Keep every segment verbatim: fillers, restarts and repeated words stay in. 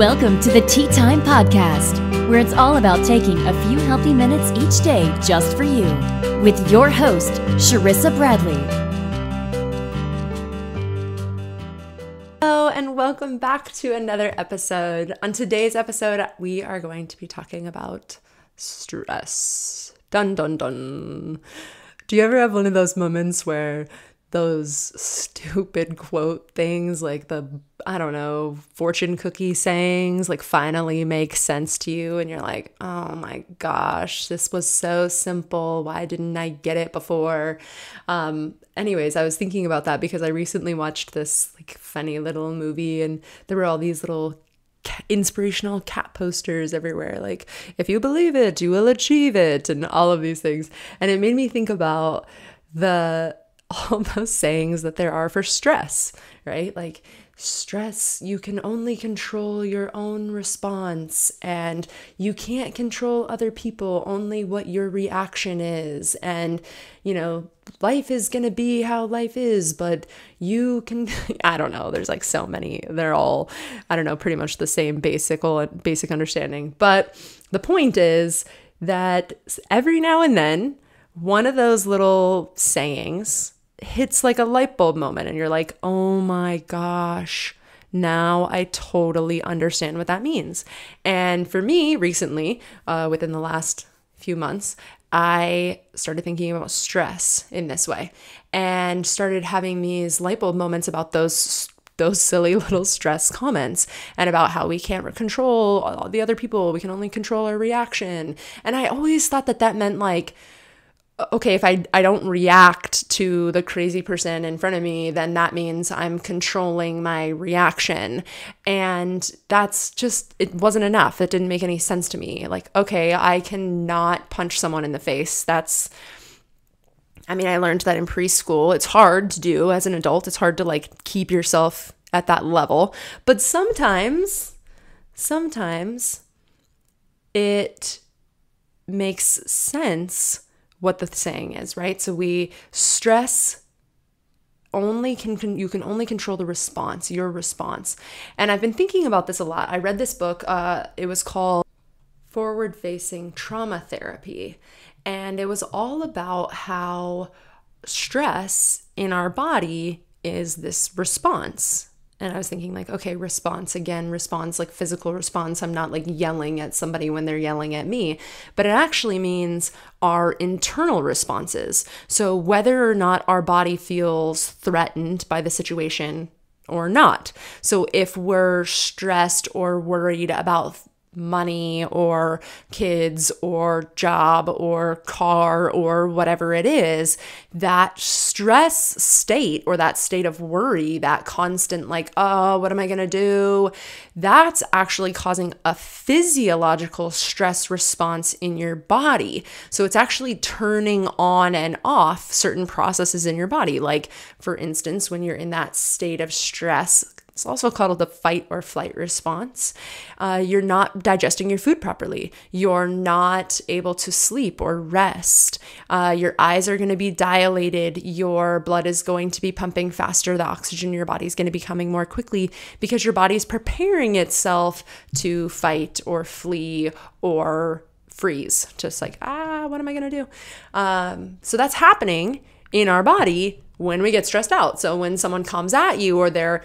Welcome to the Tea Time Podcast, where it's all about taking a few healthy minutes each day just for you, with your host, Sharissa Bradley. Hello, and welcome back to another episode. On today's episode, we are going to be talking about stress. Dun, dun, dun. Do you ever have one of those moments where those stupid quote things, like the, I don't know, fortune cookie sayings, like finally make sense to you, and you're like, oh my gosh, this was so simple, why didn't I get it before? Um, anyways, I was thinking about that because I recently watched this like funny little movie, and there were all these little inspirational cat posters everywhere, like, if you believe it, you will achieve it, and all of these things. And it made me think about the all those sayings that there are for stress, right? Like, stress, you can only control your own response, and you can't control other people, only what your reaction is. And, you know, life is going to be how life is, but you can, I don't know, there's like so many, they're all, I don't know, pretty much the same basic, basic understanding. But the point is that every now and then, one of those little sayings hits like a light bulb moment, and you're like, oh my gosh, now I totally understand what that means. And for me, recently, uh, within the last few months, I started thinking about stress in this way, and started having these light bulb moments about those those silly little stress comments, and about how we can't control all the other people, we can only control our reaction. And I always thought that that meant like, okay, if I, I don't react to the crazy person in front of me, then that means I'm controlling my reaction. And that's just, it wasn't enough. It didn't make any sense to me. Like, okay, I cannot punch someone in the face. That's, I mean, I learned that in preschool. It's hard to do as an adult. It's hard to like keep yourself at that level. But sometimes, sometimes it makes sense what the saying is, right? So we stress only can, can, you can only control the response, your response. And I've been thinking about this a lot. I read this book, uh, it was called Forward Facing Trauma Therapy. And it was all about how stress in our body is this response. And I was thinking like, okay, response again, response, like physical response. I'm not like yelling at somebody when they're yelling at me, but it actually means our internal responses. So whether or not our body feels threatened by the situation or not. So if we're stressed or worried about money or kids or job or car or whatever it is, that stress state or that state of worry, that constant like, oh, what am I gonna do? That's actually causing a physiological stress response in your body. So it's actually turning on and off certain processes in your body. Like, for instance, when you're in that state of stress, it's also called the fight or flight response. Uh, you're not digesting your food properly. You're not able to sleep or rest. Uh, your eyes are going to be dilated. Your blood is going to be pumping faster. The oxygen in your body is going to be coming more quickly because your body is preparing itself to fight or flee or freeze. Just like, ah, what am I going to do? Um, so that's happening in our body when we get stressed out. So when someone comes at you, or they're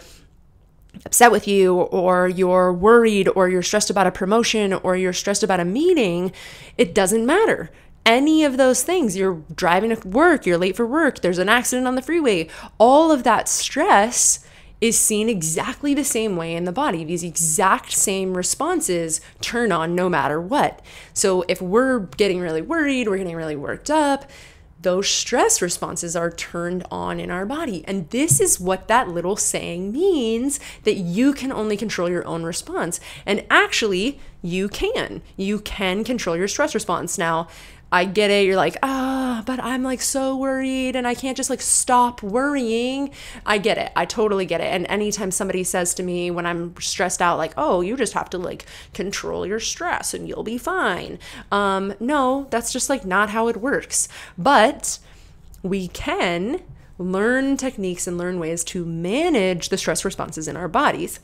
upset with you, or you're worried, or you're stressed about a promotion, or you're stressed about a meeting, it doesn't matter. Any of those things, you're driving to work, you're late for work, there's an accident on the freeway, all of that stress is seen exactly the same way in the body. These exact same responses turn on no matter what. So if we're getting really worried, we're getting really worked up, those stress responses are turned on in our body. And this is what that little saying means, that you can only control your own response. And actually, you can. You can control your stress response. Now, I get it. You're like, ah, oh, but I'm like so worried and I can't just like stop worrying. I get it. I totally get it. And anytime somebody says to me when I'm stressed out, like, oh, you just have to like control your stress and you'll be fine. Um, no, that's just like not how it works. But we can learn techniques and learn ways to manage the stress responses in our bodies.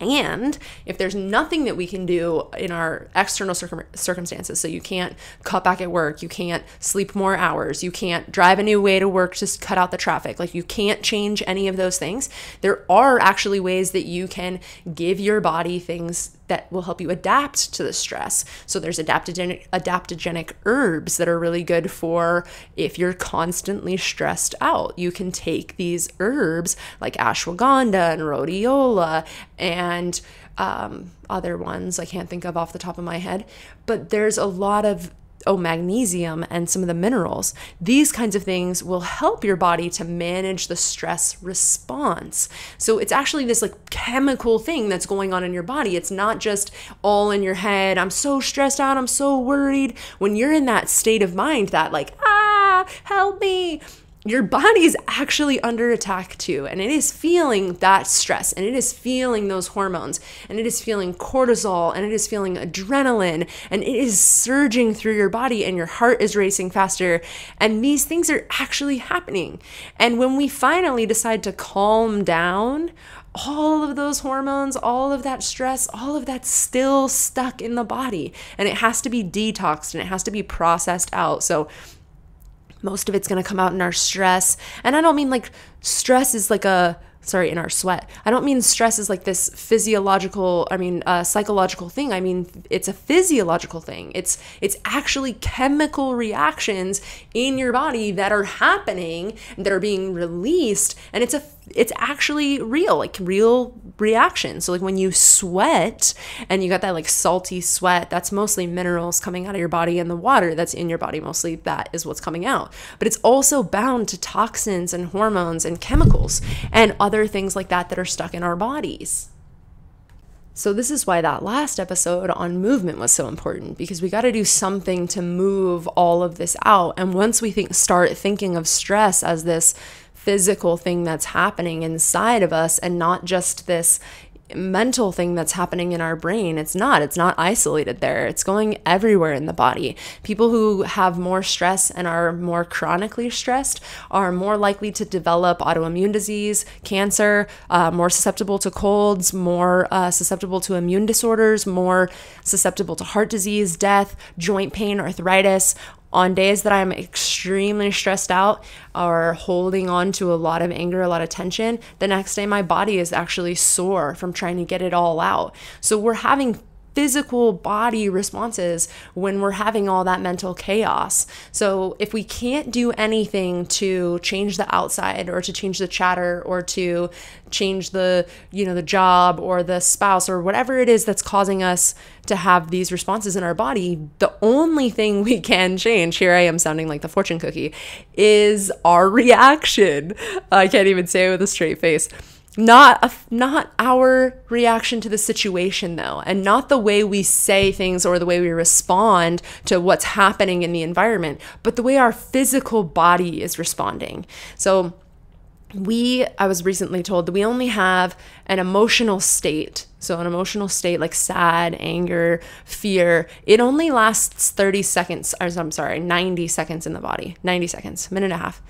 And if there's nothing that we can do in our external circum circumstances, so you can't cut back at work, you can't sleep more hours, you can't drive a new way to work to cut out the traffic, like you can't change any of those things, there are actually ways that you can give your body things that will help you adapt to the stress. So there's adaptogenic, adaptogenic herbs that are really good for if you're constantly stressed out. You can take these herbs like ashwagandha and rhodiola and um, other ones I can't think of off the top of my head, but there's a lot of oh, magnesium and some of the minerals. These kinds of things will help your body to manage the stress response. So it's actually this like chemical thing that's going on in your body. It's not just all in your head. I'm so stressed out. I'm so worried. When you're in that state of mind, that like, ah, help me, your body's actually under attack too, and it is feeling that stress, and it is feeling those hormones, and it is feeling cortisol, and it is feeling adrenaline, and it is surging through your body, and your heart is racing faster, and these things are actually happening. And when we finally decide to calm down, all of those hormones, all of that stress, all of that's still stuck in the body, and it has to be detoxed, and it has to be processed out. So most of it's going to come out in our stress. And I don't mean like stress is like a, sorry, in our sweat. I don't mean stress is like this physiological, I mean, uh, psychological thing. I mean, it's a physiological thing. It's, it's actually chemical reactions in your body that are happening, that are being released. And it's a it's actually real, like real reaction. So like when you sweat and you got that like salty sweat, that's mostly minerals coming out of your body, and the water that's in your body, mostly that is what's coming out. But it's also bound to toxins and hormones and chemicals and other things like that that are stuck in our bodies. So this is why that last episode on movement was so important, because we got to do something to move all of this out. And once we think, start thinking of stress as this physical thing that's happening inside of us and not just this mental thing that's happening in our brain, it's not it's not isolated there, it's going everywhere in the body. People who have more stress and are more chronically stressed are more likely to develop autoimmune disease, cancer, uh, more susceptible to colds, more uh, susceptible to immune disorders, more susceptible to heart disease, death, joint pain, arthritis. On days that I'm extremely stressed out or holding on to a lot of anger, a lot of tension, the next day my body is actually sore from trying to get it all out. So we're having physical body responses when we're having all that mental chaos. So if we can't do anything to change the outside or to change the chatter or to change the, you know, the job or the spouse or whatever it is that's causing us to have these responses in our body, the only thing we can change, here I am sounding like the fortune cookie, is our reaction. I can't even say it with a straight face. Not a, not our reaction to the situation, though, and not the way we say things or the way we respond to what's happening in the environment, but the way our physical body is responding. So we, I was recently told that we only have an emotional state. So an emotional state like sad, anger, fear, it only lasts thirty seconds, or I'm sorry, ninety seconds in the body, ninety seconds, a minute and a half,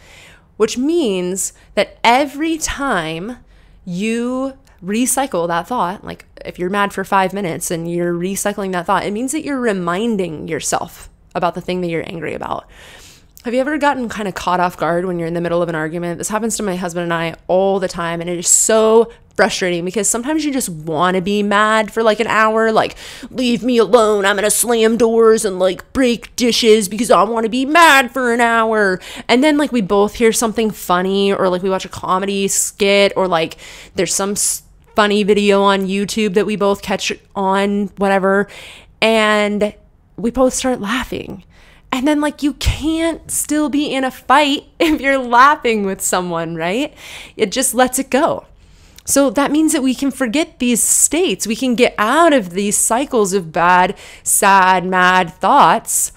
which means that every time you recycle that thought, like if you're mad for five minutes and you're recycling that thought, it means that you're reminding yourself about the thing that you're angry about. Have you ever gotten kind of caught off guard when you're in the middle of an argument? This happens to my husband and I all the time, and it is so frustrating because sometimes you just want to be mad for like an hour, like, leave me alone, I'm going to slam doors and like break dishes because I want to be mad for an hour. And then like we both hear something funny, or like we watch a comedy skit, or like there's some funny video on YouTube that we both catch on, whatever, and we both start laughing. And then like you can't still be in a fight if you're laughing with someone, right? It just lets it go. So that means that we can forget these states. We can get out of these cycles of bad, sad, mad thoughts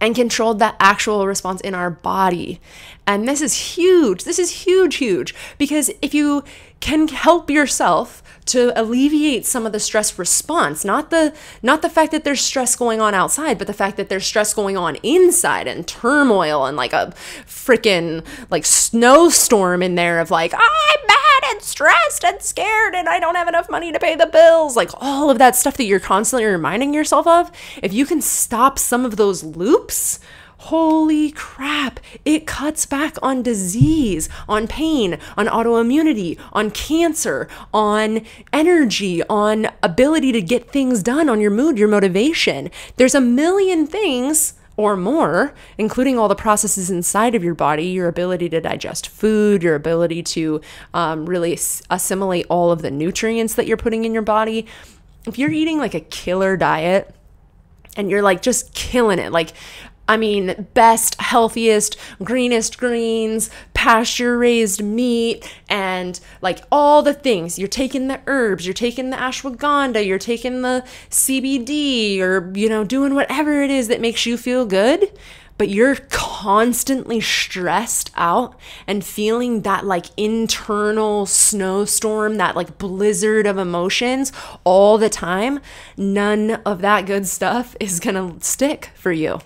and control that actual response in our body. And this is huge. This is huge, huge. Because if you can help yourself to alleviate some of the stress response, not the not the fact that there's stress going on outside, but the fact that there's stress going on inside and turmoil and like a freaking like snowstorm in there of like, I'm mad and stressed and scared and I don't have enough money to pay the bills. Like all of that stuff that you're constantly reminding yourself of, if you can stop some of those loops, holy crap, it cuts back on disease, on pain, on autoimmunity, on cancer, on energy, on ability to get things done, on your mood, your motivation. There's a million things or more, including all the processes inside of your body, your ability to digest food, your ability to um, really assimilate all of the nutrients that you're putting in your body. If you're eating like a killer diet and you're like just killing it, like, I mean, best, healthiest, greenest greens, pasture-raised meat, and like all the things. You're taking the herbs, you're taking the ashwagandha, you're taking the C B D, or, you know, doing whatever it is that makes you feel good, but you're constantly stressed out and feeling that like internal snowstorm, that like blizzard of emotions all the time. None of that good stuff is gonna stick for you.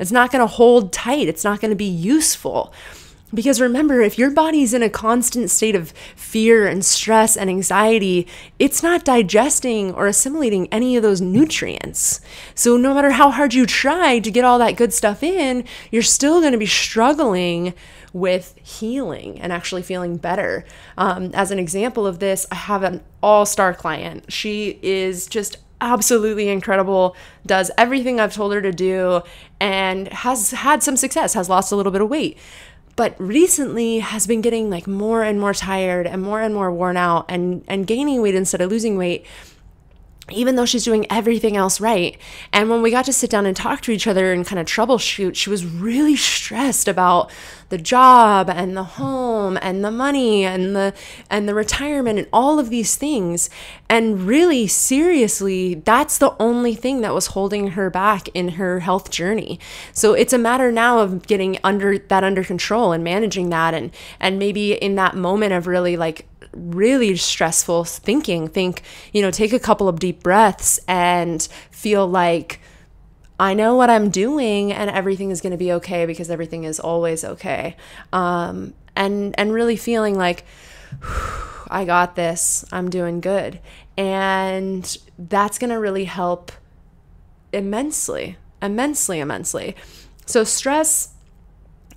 It's not going to hold tight. It's not going to be useful. Because remember, if your body's in a constant state of fear and stress and anxiety, it's not digesting or assimilating any of those nutrients. So no matter how hard you try to get all that good stuff in, you're still going to be struggling with healing and actually feeling better. Um, as an example of this, I have an all-star client. She is just absolutely incredible, does everything I've told her to do, and has had some success, has lost a little bit of weight, but recently has been getting like more and more tired and more and more worn out and and gaining weight instead of losing weight, even though she's doing everything else right. And when we got to sit down and talk to each other and kind of troubleshoot, she was really stressed about the job and the home and the money and the and the retirement and all of these things. And really seriously, that's the only thing that was holding her back in her health journey. So it's a matter now of getting under that under control and managing that, and and maybe in that moment of really like really stressful thinking, think, you know, take a couple of deep breaths and feel like, I know what I'm doing and everything is going to be okay because everything is always okay. Um, and, and really feeling like, I got this, I'm doing good. And that's going to really help immensely, immensely, immensely. So stress,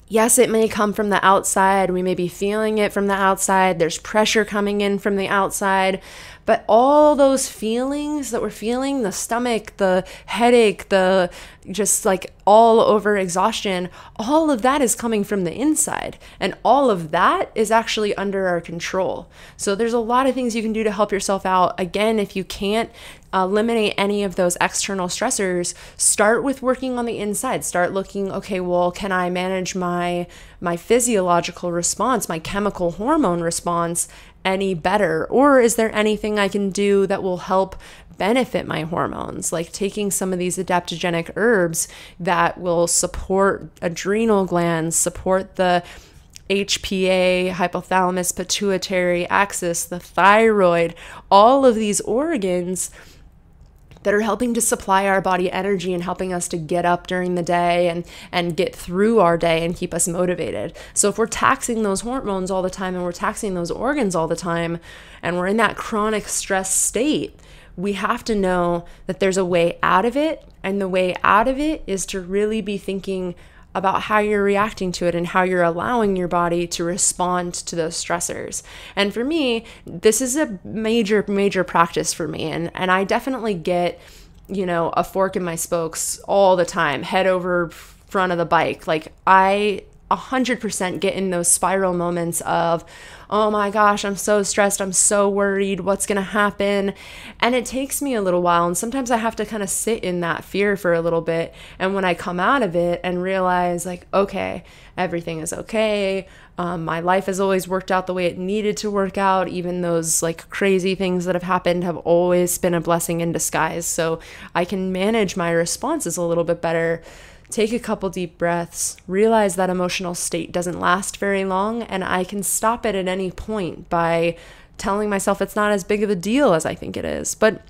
yes, it may come from the outside. We may be feeling it from the outside. There's pressure coming in from the outside. But all those feelings that we're feeling, the stomach, the headache, the just like all over exhaustion, all of that is coming from the inside. And all of that is actually under our control. So there's a lot of things you can do to help yourself out. Again, if you can't eliminate any of those external stressors, start with working on the inside. Start looking, okay, well, can I manage my, my physiological response, my chemical hormone response any better? Or is there anything I can do that will help benefit my hormones, like taking some of these adaptogenic herbs that will support adrenal glands, support the H P A, hypothalamus pituitary axis, the thyroid, all of these organs that are helping to supply our body energy and helping us to get up during the day and, and get through our day and keep us motivated. So if we're taxing those hormones all the time and we're taxing those organs all the time and we're in that chronic stress state, we have to know that there's a way out of it. And the way out of it is to really be thinking about how you're reacting to it and how you're allowing your body to respond to those stressors. And for me, this is a major, major practice for me. And, and I definitely get, you know, a fork in my spokes all the time, head over front of the bike. Like I one hundred percent get in those spiral moments of, oh my gosh, I'm so stressed, I'm so worried, what's gonna happen? And it takes me a little while, and sometimes I have to kind of sit in that fear for a little bit, and when I come out of it and realize like, okay, everything is okay, um, my life has always worked out the way it needed to work out, even those like crazy things that have happened have always been a blessing in disguise, so I can manage my responses a little bit better. Take a couple deep breaths, realize that emotional state doesn't last very long, and I can stop it at any point by telling myself it's not as big of a deal as I think it is. But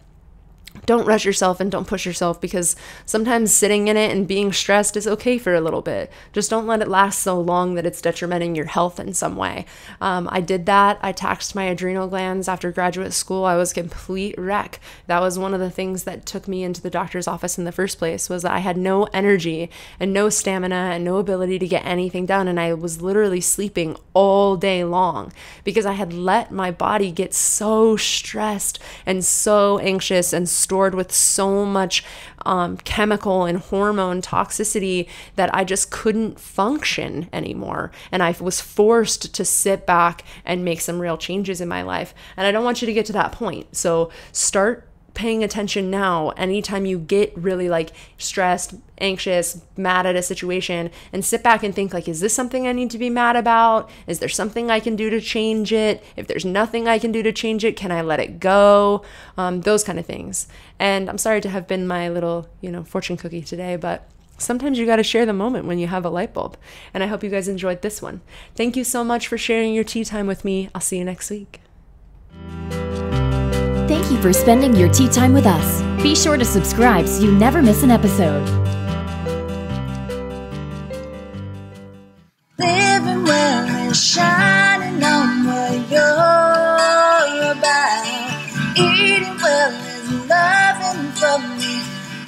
don't rush yourself and don't push yourself, because sometimes sitting in it and being stressed is okay for a little bit. Just don't let it last so long that it's detrimenting your health in some way. Um, I did that. I taxed my adrenal glands after graduate school. I was a complete wreck. That was one of the things that took me into the doctor's office in the first place, was that I had no energy and no stamina and no ability to get anything done. And I was literally sleeping all day long because I had let my body get so stressed and so anxious and stored with so much um, chemical and hormone toxicity that I just couldn't function anymore. And I was forced to sit back and make some real changes in my life. And I don't want you to get to that point. So start paying attention now. Anytime you get really like stressed, anxious, mad at a situation, and sit back and think like, is this something I need to be mad about? Is there something I can do to change it? If there's nothing I can do to change it, can I let it go? Um, those kind of things. And I'm sorry to have been my little, you know, fortune cookie today, but sometimes you got to share the moment when you have a light bulb. And I hope you guys enjoyed this one. Thank you so much for sharing your tea time with me. I'll see you next week. Thank you for spending your tea time with us. Be sure to subscribe so you never miss an episode. Living well and shining on what you're about. Eating well is loving from the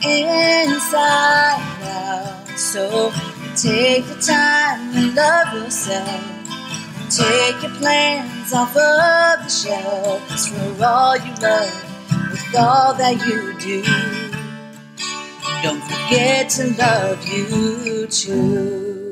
inside out. So take the time and love yourself. Take your plans off of the shelf, 'cause for all you love, with all that you do, don't forget to love you too.